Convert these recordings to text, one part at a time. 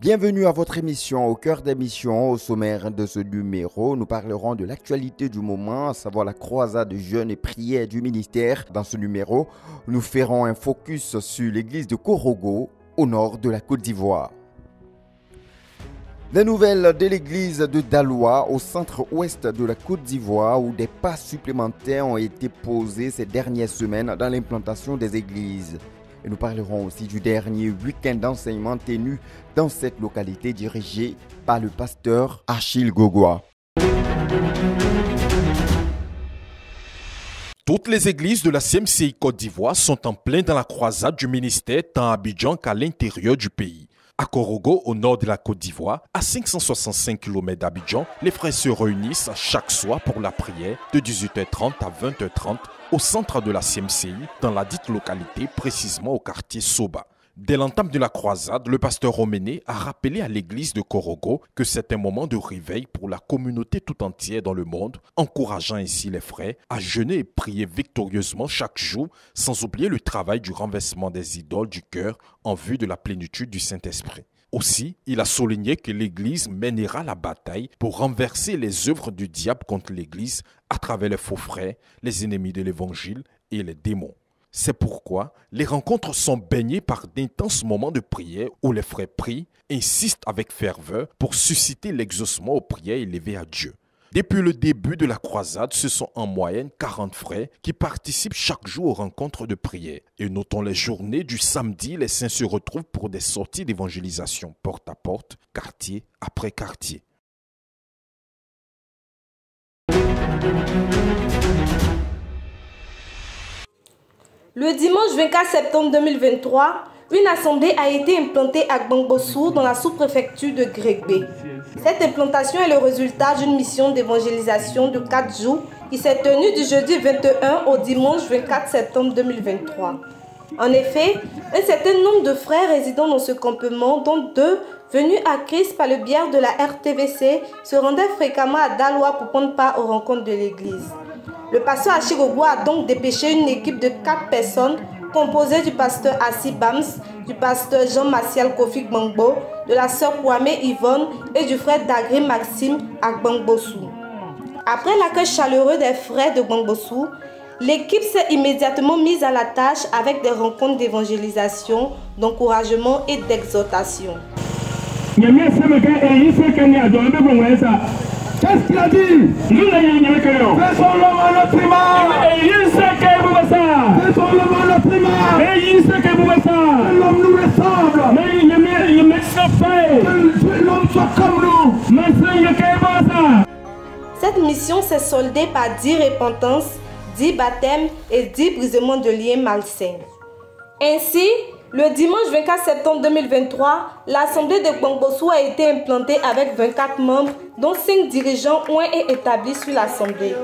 Bienvenue à votre émission, au cœur des missions. Au sommaire de ce numéro, nous parlerons de l'actualité du moment, à savoir la croisade de jeûne et prière du ministère. Dans ce numéro, nous ferons un focus sur l'église de Korhogo, au nord de la Côte d'Ivoire. Des nouvelles de l'église de Daloa, au centre-ouest de la Côte d'Ivoire, où des pas supplémentaires ont été posés ces dernières semaines dans l'implantation des églises. Et nous parlerons aussi du dernier week-end d'enseignement tenu dans cette localité dirigée par le pasteur Achille Gogoua. Toutes les églises de la CMCI Côte d'Ivoire sont en plein dans la croisade du ministère, tant à Abidjan qu'à l'intérieur du pays. À Korhogo, au nord de la Côte d'Ivoire, à 565 km d'Abidjan, les frères se réunissent chaque soir pour la prière de 18h30 à 20h30 au centre de la CMCI, dans la dite localité, précisément au quartier Soba. Dès l'entame de la croisade, le pasteur Roméné a rappelé à l'église de Korhogo que c'est un moment de réveil pour la communauté tout entière dans le monde, encourageant ainsi les frères à jeûner et prier victorieusement chaque jour, sans oublier le travail du renversement des idoles du cœur en vue de la plénitude du Saint-Esprit. Aussi, il a souligné que l'église mènera la bataille pour renverser les œuvres du diable contre l'église à travers les faux frères, les ennemis de l'évangile et les démons. C'est pourquoi les rencontres sont baignées par d'intenses moments de prière où les frères prient, insistent avec ferveur pour susciter l'exaucement aux prières élevées à Dieu. Depuis le début de la croisade, ce sont en moyenne 40 frères qui participent chaque jour aux rencontres de prière. Et notons les journées du samedi, les saints se retrouvent pour des sorties d'évangélisation porte à porte, quartier après quartier. Le dimanche 24 septembre 2023, une assemblée a été implantée à Gbangbosu dans la sous-préfecture de Gregbé. Cette implantation est le résultat d'une mission d'évangélisation de 4 jours qui s'est tenue du jeudi 21 au dimanche 24 septembre 2023. En effet, un certain nombre de frères résidant dans ce campement, dont 2 venus à Christ par le biais de la RTVC, se rendaient fréquemment à Daloa pour prendre part aux rencontres de l'église. Le pasteur Achille Gogoua a donc dépêché une équipe de 4 personnes composée du pasteur Assi Bams, du pasteur Jean-Martial Kofi Gbangbo, de la sœur Kwame Yvonne et du frère Dagri Maxime à Gbangbosu. Après l'accueil chaleureux des frères de Gbangbosu, l'équipe s'est immédiatement mise à la tâche avec des rencontres d'évangélisation, d'encouragement et d'exhortation. Qu'est-ce qu'il a dit? L'homme nous ressemble. L'homme soit comme nous. Cette mission s'est soldée par 10 répentances, 10 baptêmes et 10 brisements de liens malsains. Ainsi, le dimanche 24 septembre 2023, l'assemblée de Gbangbosu a été implantée avec 24 membres, dont 5 dirigeants ont été établis sur l'assemblée.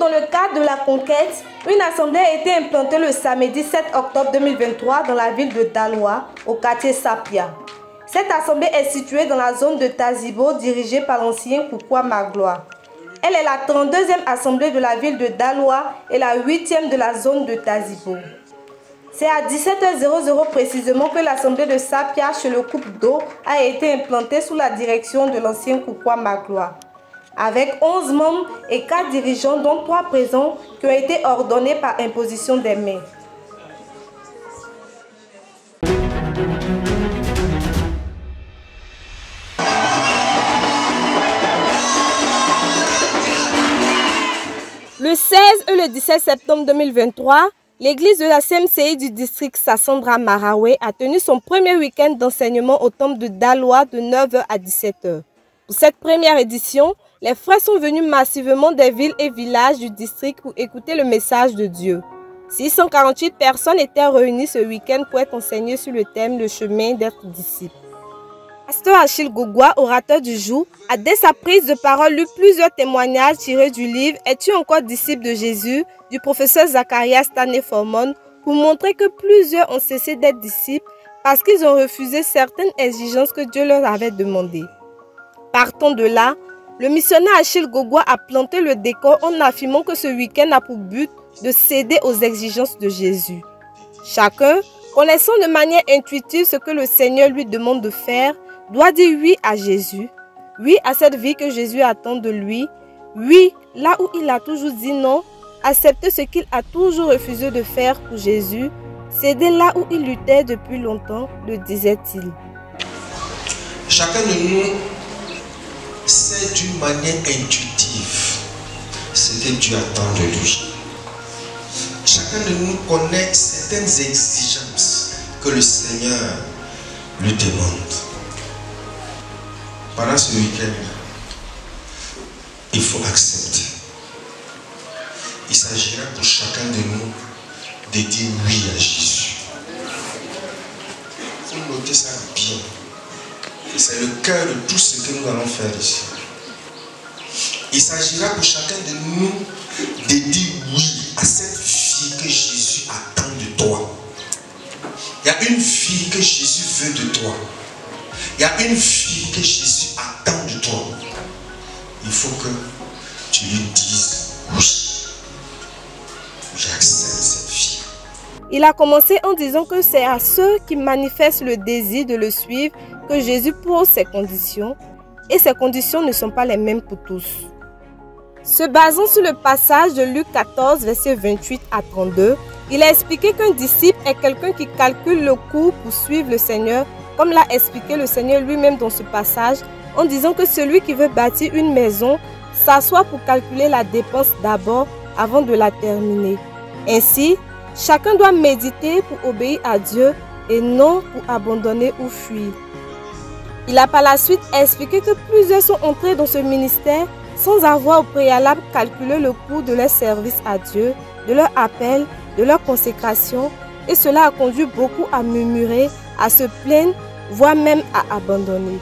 Dans le cadre de la conquête, une assemblée a été implantée le samedi 7 octobre 2023 dans la ville de Daloa, au quartier Sapia. Cette assemblée est située dans la zone de Tazibo, dirigée par l'ancien Koukoua Magloa. Elle est la 32e assemblée de la ville de Daloa et la 8e de la zone de Tazibo. C'est à 17h00 précisément que l'assemblée de Sapia chez le couple d'eau a été implantée sous la direction de l'ancien Koukoua Magloa, avec 11 membres et 4 dirigeants, dont 3 présents, qui ont été ordonnés par imposition des mains. Le 16 et le 17 septembre 2023, l'église de la CMCI du district Sassandra Maraoué a tenu son premier week-end d'enseignement au temple de Daloa de 9h à 17h. Pour cette première édition, les frères sont venus massivement des villes et villages du district pour écouter le message de Dieu. 648 personnes étaient réunies ce week-end pour être enseignées sur le thème « Le chemin d'être disciple ». Pasteur Achille Gogoua, orateur du jour, a dès sa prise de parole lu plusieurs témoignages tirés du livre « Es-tu encore disciple de Jésus ?» du professeur Zacharias Tanyi-Fomin pour montrer que plusieurs ont cessé d'être disciples parce qu'ils ont refusé certaines exigences que Dieu leur avait demandées. Partant de là, le missionnaire Achille Gogoua a planté le décor en affirmant que ce week-end a pour but de céder aux exigences de Jésus. Chacun, connaissant de manière intuitive ce que le Seigneur lui demande de faire, doit dire oui à Jésus, oui à cette vie que Jésus attend de lui, oui là où il a toujours dit non, accepter ce qu'il a toujours refusé de faire pour Jésus, céder là où il luttait depuis longtemps, le disait-il. Chacun de nous sait d'une manière intuitive ce que Dieu attend de lui. Chacun de nous connaît certaines exigences que le Seigneur lui demande. Pendant ce week-end, il faut accepter. Il s'agira pour chacun de nous de dire oui à Jésus. Il faut noter ça bien. C'est le cœur de tout ce que nous allons faire ici. Il s'agira pour chacun de nous de dire oui à cette vie que Jésus attend de toi. Il y a une vie que Jésus veut de toi. Il y a une vie que Jésus attend de toi. Il faut que tu lui dises oui. J'accepte cette vie. Il a commencé en disant que c'est à ceux qui manifestent le désir de le suivre que Jésus pose ses conditions, et ces conditions ne sont pas les mêmes pour tous. Se basant sur le passage de Luc 14, versets 28 à 32, il a expliqué qu'un disciple est quelqu'un qui calcule le coût pour suivre le Seigneur, comme l'a expliqué le Seigneur lui-même dans ce passage, en disant que celui qui veut bâtir une maison s'assoit pour calculer la dépense d'abord avant de la terminer. Ainsi, chacun doit méditer pour obéir à Dieu et non pour abandonner ou fuir. Il a par la suite expliqué que plusieurs sont entrés dans ce ministère sans avoir au préalable calculé le coût de leur service à Dieu, de leur appel, de leur consécration, et cela a conduit beaucoup à murmurer, à se plaindre, voire même à abandonner.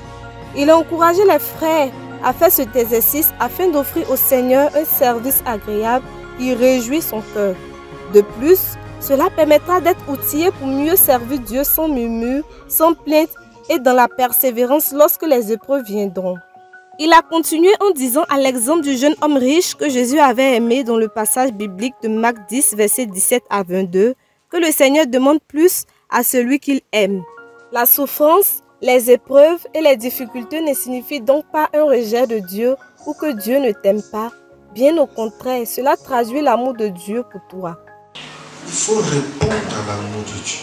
Il a encouragé les frères à faire cet exercice afin d'offrir au Seigneur un service agréable qui réjouit son cœur. De plus, cela permettra d'être outillé pour mieux servir Dieu sans murmure, sans plainte, et dans la persévérance lorsque les épreuves viendront. Il a continué en disant à l'exemple du jeune homme riche que Jésus avait aimé dans le passage biblique de Marc 10, versets 17 à 22, que le Seigneur demande plus à celui qu'il aime. La souffrance, les épreuves et les difficultés ne signifient donc pas un rejet de Dieu ou que Dieu ne t'aime pas. Bien au contraire, cela traduit l'amour de Dieu pour toi. Il faut répondre à l'amour de Dieu.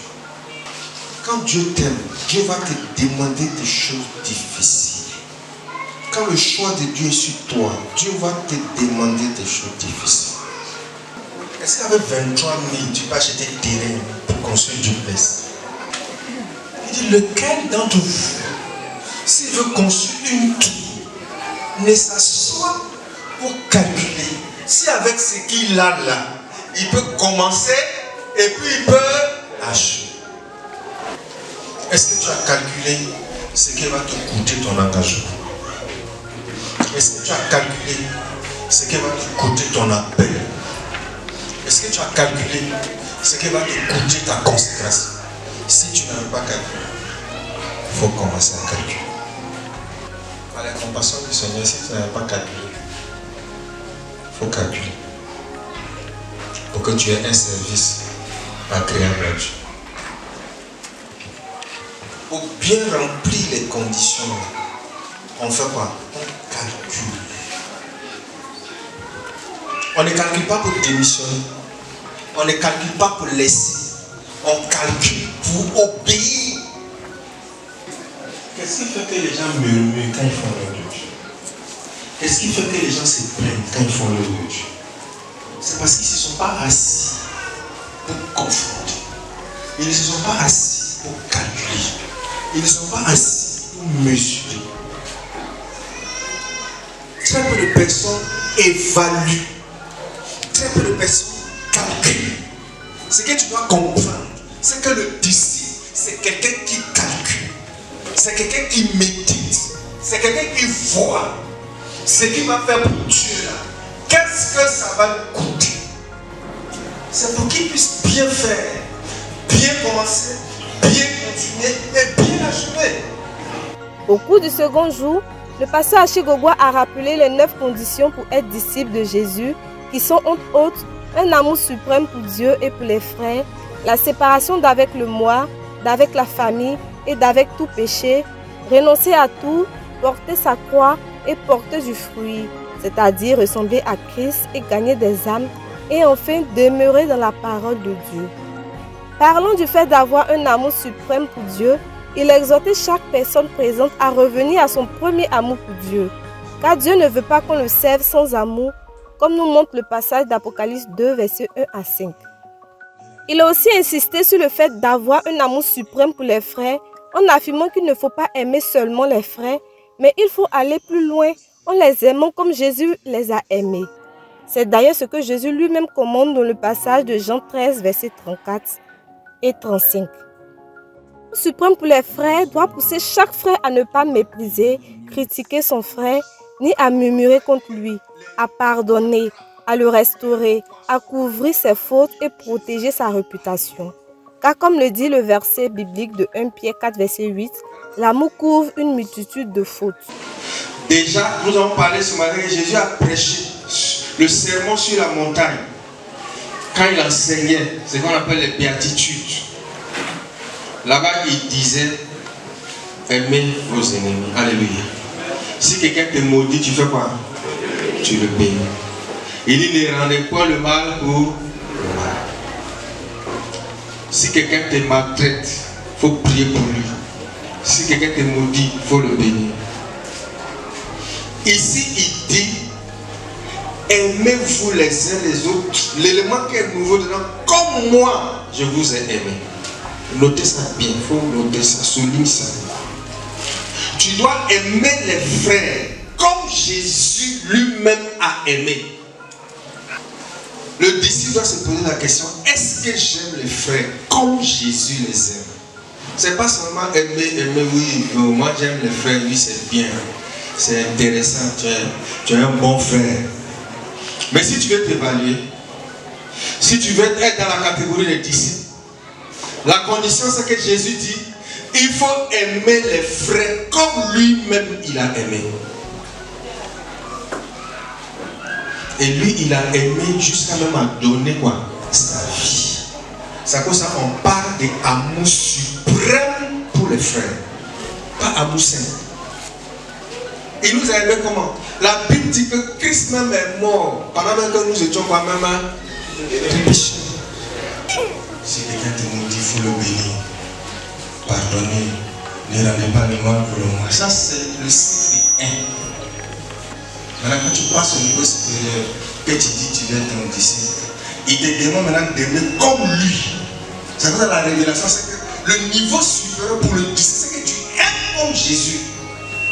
Quand Dieu t'aime, Dieu va te demander des choses difficiles. Quand le choix de Dieu est sur toi, Dieu va te demander des choses difficiles. Est-ce qu'avec 23 000, tu peux acheter des terrains pour construire du blesse? Il dit, lequel d'entre vous, s'il veut construire une tour, ne s'assoit pour calculer si avec ce qu'il a là, il peut commencer et puis il peut acheter. Est-ce que tu as calculé ce qui va te coûter ton engagement? Est-ce que tu as calculé ce qui va te coûter ton appel? Est-ce que tu as calculé ce qui va te coûter ta consécration? Si tu n'avais pas calculé, il faut commencer à calculer. Par la compassion du Seigneur, si tu n'avais pas calculé, il faut calculer. Pour que tu aies un service agréable à Dieu. Pour bien remplir les conditions, on fait quoi? On calcule. On ne calcule pas pour démissionner. On ne calcule pas pour laisser. On calcule pour obéir. Qu'est-ce qui fait que les gens murmurent quand ils font l'œuvre de Dieu? Qu'est-ce qui fait que les gens se plaignent quand ils font l'œuvre de Dieu? C'est parce qu'ils ne se sont pas assis pour confronter. Ils ne se sont pas assis pour calculer. Ils ne sont pas assis pour mesurer. Très peu de personnes évaluent. Très peu de personnes calculent. Ce que tu dois comprendre, c'est que le disciple, c'est quelqu'un qui calcule, c'est quelqu'un qui médite, c'est quelqu'un qui voit ce qu'il va faire pour Dieu là. Qu'est-ce que ça va coûter? C'est pour qu'il puisse bien faire, bien commencer, bien continuer et bien achever. Au cours du second jour, le pasteur Achille Gogoua a rappelé les 9 conditions pour être disciple de Jésus, qui sont entre autres un amour suprême pour Dieu et pour les frères, la séparation d'avec le moi, d'avec la famille et d'avec tout péché, renoncer à tout, porter sa croix et porter du fruit, c'est-à-dire ressembler à Christ et gagner des âmes, et enfin demeurer dans la parole de Dieu. Parlant du fait d'avoir un amour suprême pour Dieu, il exhortait chaque personne présente à revenir à son premier amour pour Dieu, car Dieu ne veut pas qu'on le serve sans amour, comme nous montre le passage d'Apocalypse 2, versets 1 à 5. Il a aussi insisté sur le fait d'avoir un amour suprême pour les frères, en affirmant qu'il ne faut pas aimer seulement les frères, mais il faut aller plus loin en les aimant comme Jésus les a aimés. C'est d'ailleurs ce que Jésus lui-même commande dans le passage de Jean 13, versets 34 et 35. L'amour suprême pour les frères doit pousser chaque frère à ne pas mépriser, critiquer son frère, ni à murmurer contre lui, à pardonner, à le restaurer, à couvrir ses fautes et protéger sa réputation. Car comme le dit le verset biblique de 1 Pierre 4, verset 8, l'amour couvre une multitude de fautes. Déjà, nous avons parlé ce matin, Jésus a prêché le sermon sur la montagne. Quand il enseignait, c'est ce qu'on appelle les béatitudes. Là-bas, il disait, aimez vos ennemis. Alléluia. Si quelqu'un te maudit, tu fais quoi? Tu le bénis. Il dit, ne rendez point le mal pour le mal. Si quelqu'un te maltraite, il faut prier pour lui. Si quelqu'un te maudit, il faut le bénir. Ici, il dit, aimez-vous les uns les autres. L'élément qui est nouveau dedans, comme moi, je vous ai aimé. Notez ça bien, il faut noter ça, souligne ça. Tu dois aimer les frères comme Jésus lui-même a aimé. Le disciple doit se poser la question, est-ce que j'aime les frères comme Jésus les aime? C'est pas seulement aimer, oui, moi j'aime les frères, oui c'est bien, c'est intéressant, tu es un bon frère. Mais si tu veux t'évaluer, si tu veux être dans la catégorie des disciples, la condition c'est que Jésus dit, il faut aimer les frères comme lui-même il a aimé. Et lui, il a aimé jusqu'à même à donner quoi? Sa vie. C'est à cause de ça qu'on parle d'amour suprême pour les frères. Pas amour simple. Il nous a aimé comment? La Bible dit que Christ même est mort pendant que nous étions quand même un péché. Si quelqu'un te maudit, il faut le bénir. Pardonner. Ne rendez pas le mal pour le mal. Ça, c'est le cycle 1. Maintenant, quand tu passes au niveau supérieur, que tu dis tu viens ton disciple, il te demande maintenant d'aimer comme lui. C'est pour ça que la révélation, c'est que le niveau supérieur pour le disciple, c'est que tu aimes comme Jésus.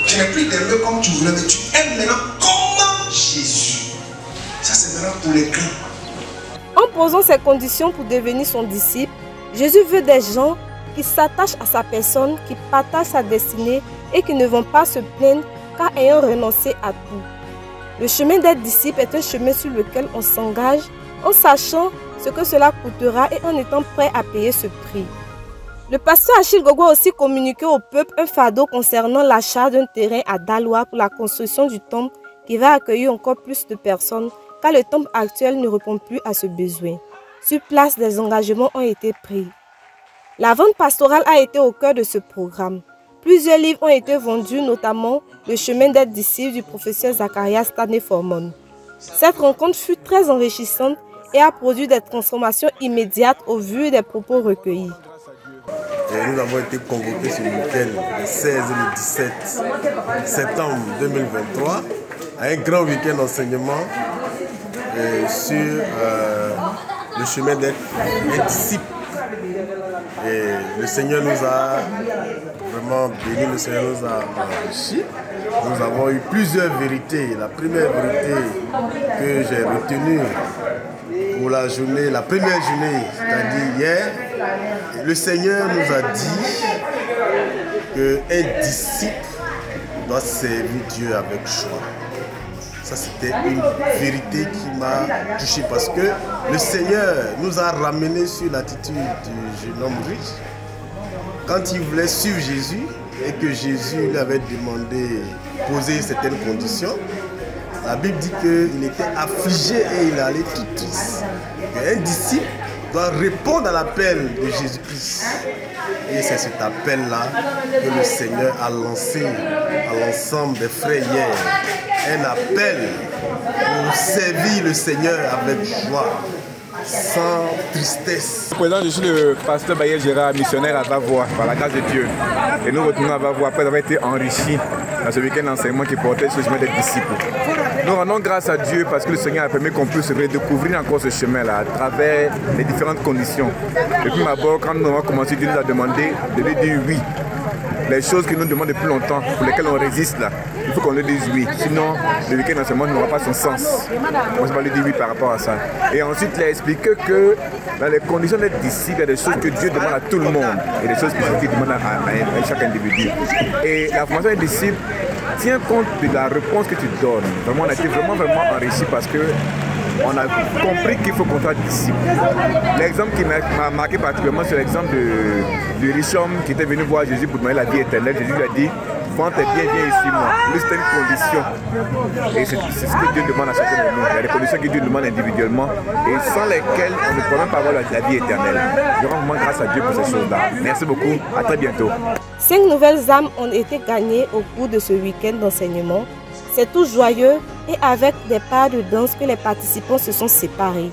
Tu n'es plus d'aimer comme tu voulais, mais tu aimes maintenant comme Jésus. Ça, c'est maintenant pour les grands. En posant ces conditions pour devenir son disciple, Jésus veut des gens qui s'attachent à sa personne, qui partagent sa destinée et qui ne vont pas se plaindre car ayant renoncé à tout. Le chemin d'être disciple est un chemin sur lequel on s'engage en sachant ce que cela coûtera et en étant prêt à payer ce prix. Le pasteur Achille Gogoua a aussi communiqué au peuple un fardeau concernant l'achat d'un terrain à Daloa pour la construction du temple qui va accueillir encore plus de personnes car le temple actuel ne répond plus à ce besoin. Sur place, des engagements ont été pris. La vente pastorale a été au cœur de ce programme. Plusieurs livres ont été vendus, notamment Le chemin d'être disciple du professeur Zacharias Tanyi-Fomin. Cette rencontre fut très enrichissante et a produit des transformations immédiates au vu des propos recueillis. Nous avons été convoqués ce week-end, le 16 et le 17 septembre 2023, à un grand week-end d'enseignement sur le chemin d'être disciple. Et le Seigneur nous a vraiment béni, le Seigneur nous a enrichi. Nous avons eu plusieurs vérités. La première vérité que j'ai retenue pour la journée, la première journée, c'est-à-dire hier, le Seigneur nous a dit qu'un disciple doit servir Dieu avec joie. Ça, c'était une vérité qui m'a touché parce que le Seigneur nous a ramené sur l'attitude du jeune homme riche. Quand il voulait suivre Jésus et que Jésus lui avait demandé, poser certaines conditions, la Bible dit qu'il était affligé et il allait tout triste. Un disciple doit répondre à l'appel de Jésus-Christ. Et c'est cet appel-là que le Seigneur a lancé à l'ensemble des frères hier. Un appel pour servir le Seigneur avec joie, sans tristesse. À présent, je suis le pasteur Bayel Gérard, missionnaire à Bavois, par la grâce de Dieu. Et nous retournons à Bavois après avoir été enrichis dans ce week-end d'enseignement qui portait sur le chemin des disciples. Nous rendons grâce à Dieu parce que le Seigneur a permis qu'on puisse redécouvrir encore ce chemin-là à travers les différentes conditions. Et puis, d'abord, quand nous avons commencé, Dieu nous a demandé de lui dire oui. Les choses qu'il nous demande depuis longtemps, pour lesquelles on résiste là, il faut qu'on le dise oui. Sinon, le week-end d'enseignement n'aura pas son sens. On ne peut pas lui dire oui par rapport à ça. Et ensuite, il a expliqué que dans les conditions d'être disciple, il y a des choses que Dieu demande à tout le monde et des choses que Dieu demande à chaque individu. Et la formation des disciples tient compte de la réponse que tu donnes. Vraiment, on a été vraiment enrichi parce que on a compris qu'il faut qu'on soit disciple. L'exemple qui m'a marqué particulièrement, c'est l'exemple du riche homme qui était venu voir Jésus pour demander la vie éternelle. Jésus lui a dit, quand tu es bien, viens ici, moi. C'était une condition. Et c'est ce que Dieu demande à chacun de nous. Il y a des conditions que Dieu demande individuellement et sans lesquelles on ne peut même pas avoir la vie éternelle. Je rends vraiment grâce à Dieu pour ces choses-là. Merci beaucoup. À très bientôt. 5 nouvelles âmes ont été gagnées au cours de ce week-end d'enseignement. C'est tout joyeux et avec des pas de danse que les participants se sont séparés.